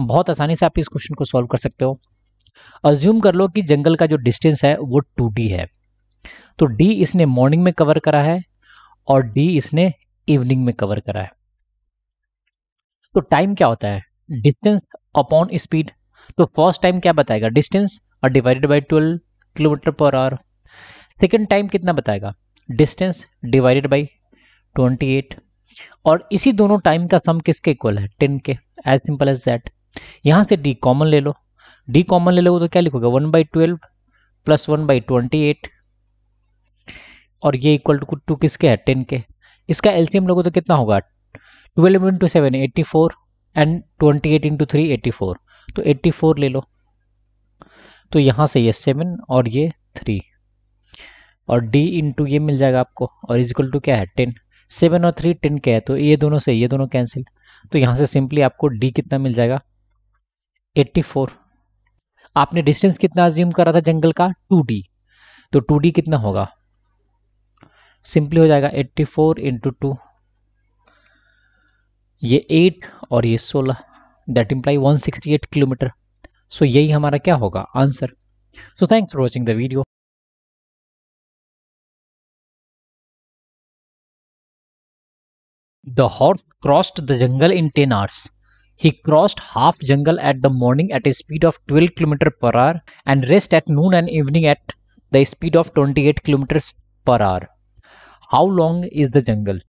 बहुत आसानी से आप इस क्वेश्चन को सॉल्व कर सकते हो। अज्यूम कर लो कि जंगल का जो डिस्टेंस है वो 2D है, तो D इसने मॉर्निंग में कवर करा है और D इसने इवनिंग में कवर करा है। तो टाइम क्या होता है? Distance upon speed. तो फर्स्ट टाइम क्या बताएगा? डिस्टेंस और divided by 12 kilometre per hour. Second time कितना बताएगा? Distance divided by 28। और इसी दोनों टाइम का सम किसके इक्वल है? 10 के। As simple as that. यहाँ से D कॉमन ले लो, D कॉमन ले लोगे तो क्या लिखोगे? 1/12 प्लस 1/28 और ये इक्वल टू किसके है? 10 के। इसका LCM लोगे तो कितना होगा? 12 × 7 84 एंड 28 इंटू 3 84, तो 84 ले लो। तो यहाँ से ये 7 और ये 3 और D इंटू ये मिल जाएगा आपको और इज इक्वल टू क्या है? 10। 7 और 3 10 के है, तो ये दोनों से ये दोनों कैंसिल। तो यहाँ से सिंपली आपको D कितना मिल जाएगा? 84। आपने डिस्टेंस कितना अज्यूम करा था जंगल का? 2D। तो 2D कितना होगा? सिंपली हो जाएगा 84 इंटू 2, ये 8 और ये 16, दैट इम्प्लाई 168 किलोमीटर। सो यही हमारा क्या होगा? Answer. So thanks for watching the video. The horse crossed the jungle in 10 hours. He crossed half jungle at the morning at a speed of 12 km per hour and rest at noon and evening at the speed of 28 km per hour. How long is the jungle?